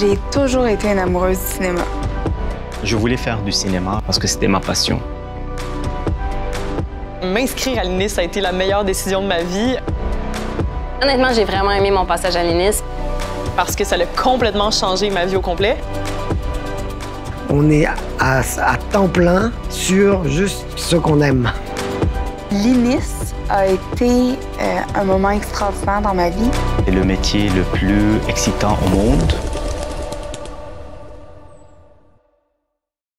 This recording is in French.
J'ai toujours été une amoureuse du cinéma. Je voulais faire du cinéma parce que c'était ma passion. M'inscrire à l'INIS, ça a été la meilleure décision de ma vie. Honnêtement, j'ai vraiment aimé mon passage à l'INIS parce que ça a complètement changé ma vie au complet. On est à temps plein sur juste ce qu'on aime. L'INIS a été un moment extraordinaire dans ma vie. C'est le métier le plus excitant au monde.